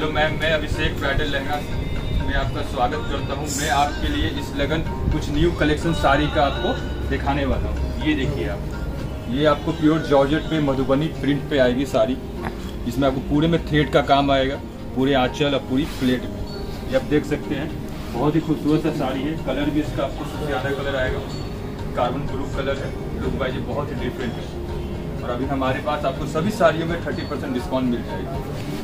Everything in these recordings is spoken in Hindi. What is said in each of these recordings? हेलो मैम, मैं अभिषेक ब्राइडल लहंगा में आपका स्वागत करता हूं। मैं आपके लिए इस लगन कुछ न्यू कलेक्शन साड़ी का आपको दिखाने वाला हूं। ये देखिए आप, ये आपको प्योर जॉर्जेट पे मधुबनी प्रिंट पे आएगी साड़ी। इसमें आपको पूरे में थ्रेड का काम आएगा, पूरे आंचल और पूरी प्लेट में। ये आप देख सकते हैं, बहुत ही खूबसूरत सा साड़ी है। कलर भी इसका आपको सबसे ज़्यादा कलर आएगा, कार्बन प्रूफ कलर है। लुक वाइज बहुत ही डिफरेंट है। और अभी हमारे पास आपको सभी साड़ियों में 30% डिस्काउंट मिल जाएगी।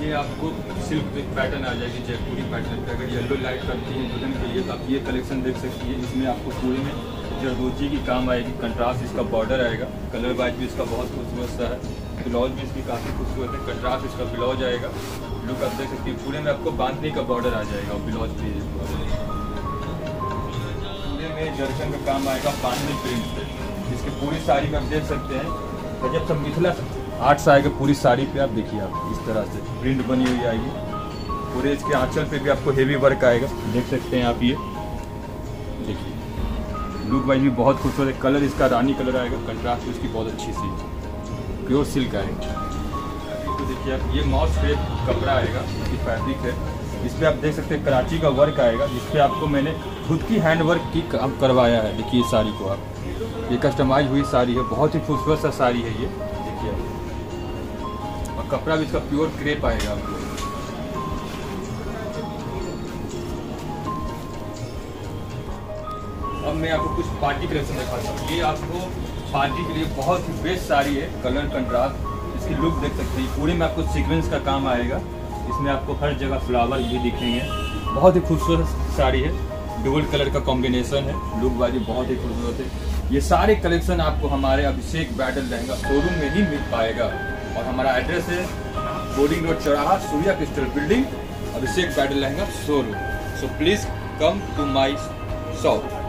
ये आपको सिल्क विद पैटर्न आ जाएगी, जयपूरी पैटर्न पे। अगर येलो लाइट करती है दुल्हन के लिए तो आप ये कलेक्शन देख सकती है। इसमें आपको पूरे में जरदोजी की काम आएगी, कंट्रास्ट इसका बॉर्डर आएगा। कलर वाइज भी इसका बहुत खूबसूरत सा है, ब्लाउज भी इसकी काफ़ी खूबसूरत है। कंट्रास्ट इसका ब्लाउज आएगा। लुक आप देख सकती है, पूरे में आपको बांधनी का बॉर्डर आ जाएगा और ब्लाउज भी पूरे में जर्कन का काम आएगा बांधनी प्रिंट पे। इसके पूरी साड़ी में आप देख सकते हैं, गजब सब मिथिला आठ सा आएगा पूरी साड़ी पे। आप देखिए, आप इस तरह से प्रिंट बनी हुई आएगी। पूरे इसके आंचल पे भी आपको हेवी वर्क आएगा, देख सकते हैं आप। ये देखिए, लुक वाइज भी बहुत खूबसूरत है। कलर इसका रानी कलर आएगा, कंट्रास्ट उसकी बहुत अच्छी सी प्योर सिल्क आएगी। तो देखिए आप, ये मॉस फेब कपड़ा आएगा, इसकी फैब्रिक है। इस पर आप देख सकते हैं कराची का वर्क आएगा। इस पर आपको मैंने खुद की हैंड वर्क की काम करवाया है। देखिए इस साड़ी को आप, ये कस्टमाइज हुई साड़ी है, बहुत ही खूबसूरत सा साड़ी है। ये देखिए आप, कपड़ा भी इसका प्योर क्रेप आएगा आपको। अब मैं आपको कुछ पार्टी कलेक्शन दिखाता हूँ। ये आपको पार्टी के लिए बहुत ही बेस्ट साड़ी है। कलर कंट्रास्ट, इसकी लुक देख सकते हैं। पूरे में आपको सीक्वेंस का काम आएगा। इसमें आपको हर जगह फ्लावर भी दिखेंगे। बहुत ही खूबसूरत साड़ी है, डबल कलर का कॉम्बिनेशन है। लुक वाली बहुत ही खूबसूरत है। ये सारे कलेक्शन आपको हमारे अभिषेक ब्राइडल लहंगा शोरूम में ही मिल पाएगा। और हमारा एड्रेस है बोरिंग रोड चौराहा, Surya Crystal Building, Abhishek bridal lehenga showroom. So please come to my shop.